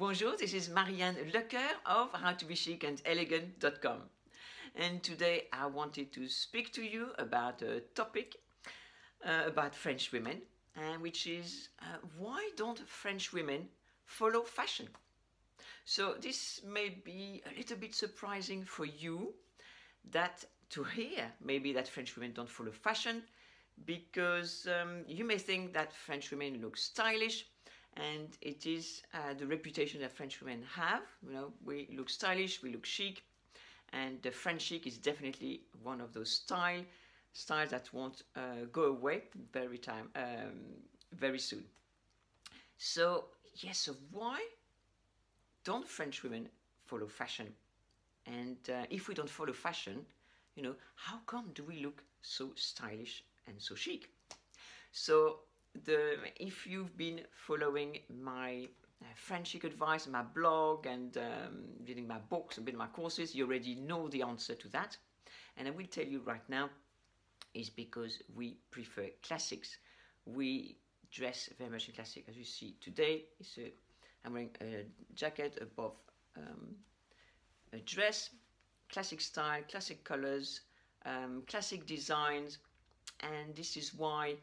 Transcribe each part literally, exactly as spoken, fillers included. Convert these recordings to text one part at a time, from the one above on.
Bonjour, this is Marie-Anne Lecoeur of How To Be Chic And Elegant dot com, and today I wanted to speak to you about a topic uh, about French women, and uh, which is uh, why don't French women follow fashion? So this may be a little bit surprising for you that to hear maybe that French women don't follow fashion, because um, you may think that French women look stylish, and it is uh, the reputation that French women have. You know, we look stylish, we look chic, and the French chic is definitely one of those style styles that won't uh, go away very time, um, very soon. So yes, so why don't French women follow fashion? And uh, if we don't follow fashion, you know, how come do we look so stylish and so chic? So The, if you've been following my uh, Frenchic advice, my blog, and um, reading my books and been my courses, you already know the answer to that. And I will tell you right now, is because we prefer classics. We dress very much in classic, as you see today. So I'm wearing a jacket above um, a dress, classic style, classic colors, um, classic designs, and this is why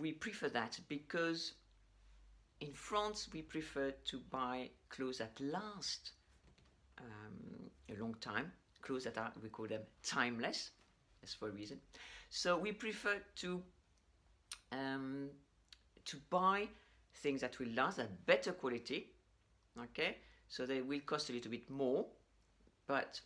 we prefer that, because in France we prefer to buy clothes that last um, a long time, clothes that are, we call them timeless, that's for a reason. So we prefer to um, to buy things that will last, at better quality, okay, so they will cost a little bit more, but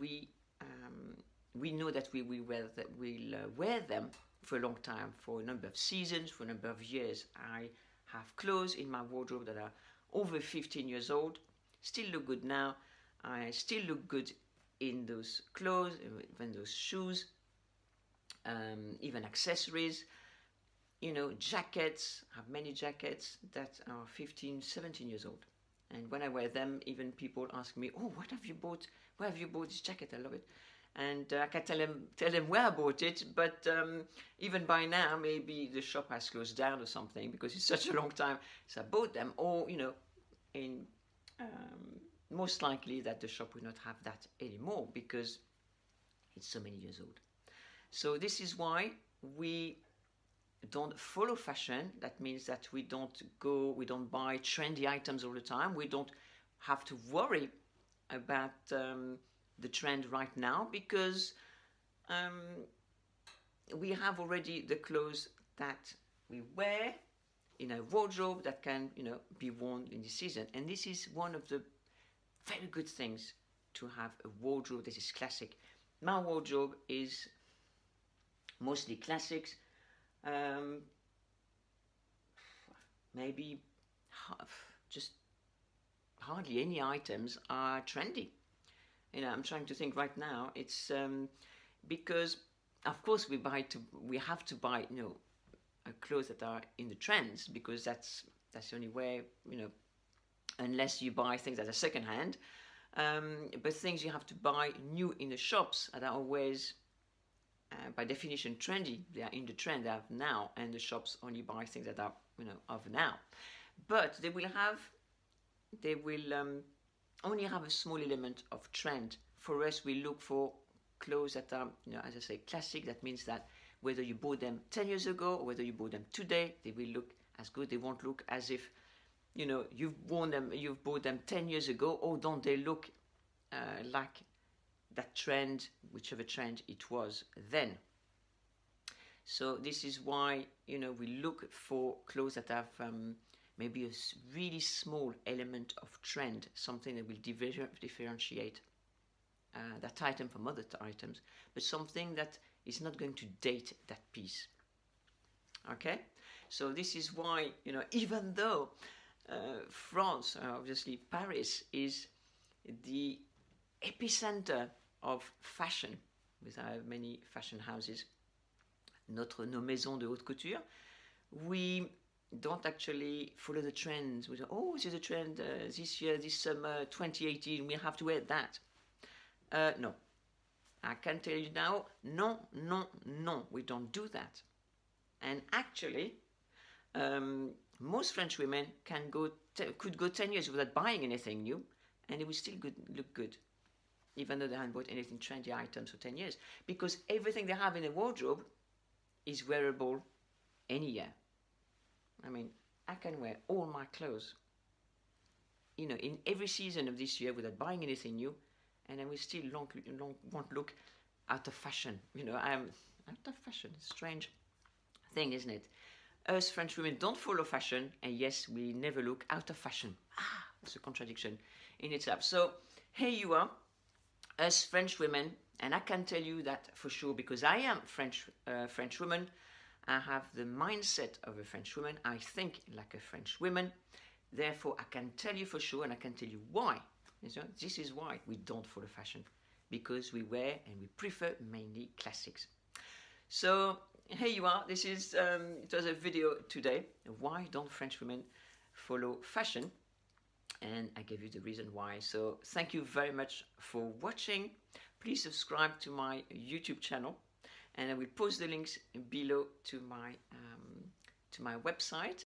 we um, we know that we will wear, that we'll uh, wear them for a long time, for a number of seasons, for a number of years. I have clothes in my wardrobe that are over fifteen years old, still look good now. I still look good in those clothes, even those shoes, um, even accessories, you know, jackets. I have many jackets that are fifteen, seventeen years old. And when I wear them, even people ask me, oh, what have you bought? Where have you bought this jacket? I love it. And uh, I can tell them, tell them where I bought it, but um, even by now, maybe the shop has closed down or something, because it's such a long time since I bought them, or, you know, in, um, most likely that the shop will not have that anymore, because it's so many years old. So this is why we don't follow fashion. That means that we don't go, we don't buy trendy items all the time. We don't have to worry about um, the trend right now, because um, we have already the clothes that we wear in a wardrobe that can, you know, be worn in the season. And this is one of the very good things, to have a wardrobe that is classic. My wardrobe is mostly classics, um, maybe half, just hardly any items are trendy. You know, I'm trying to think right now. It's um, because, of course, we buy to we have to buy, you know, clothes that are in the trends, because that's that's the only way, you know, unless you buy things that are secondhand. Um, but things you have to buy new in the shops that are always, uh, by definition, trendy. They are in the trend they have now, and the shops only buy things that are, you know, of now. But they will have, they will. Um, only have a small element of trend. For us, we look for clothes that are, you know, as I say, classic. That means that whether you bought them ten years ago or whether you bought them today, they will look as good. They won't look as if, you know, you've worn them, you've bought them ten years ago. Or don't they look uh, like that trend, whichever trend it was then? So this is why, you know, we look for clothes that have um, maybe a really small element of trend, something that will differentiate uh, that item from other items, but something that is not going to date that piece. Okay, so this is why, you know, even though uh, France, uh, obviously Paris, is the epicenter of fashion, with our many fashion houses, notre nos maisons de haute couture, we don't actually follow the trends. We say, oh, this is a trend uh, this year, this summer, twenty eighteen, we have to wear that. Uh, no, I can tell you now, no, no, no, we don't do that. And actually, um, most French women can go could go ten years without buying anything new, and it would still good, look good, even though they haven't bought anything trendy items for ten years, because everything they have in a wardrobe is wearable any year. I mean, I can wear all my clothes, you know, in every season of this year without buying anything new, and I will still long, long, won't look out of fashion. You know, I'm out of fashion. Strange thing, isn't it? Us French women don't follow fashion, and yes, we never look out of fashion. Ah, it's a contradiction in itself. So here you are, us French women, and I can tell you that for sure, because I am French, uh, French woman. I have the mindset of a French woman. I think like a French woman. Therefore, I can tell you for sure, and I can tell you why. So this is why we don't follow fashion, because we wear and we prefer mainly classics. So here you are. This is um, it was a video today. Why don't French women follow fashion? And I gave you the reason why. So thank you very much for watching. Please subscribe to my YouTube channel, and I will post the links below to my um, to my website.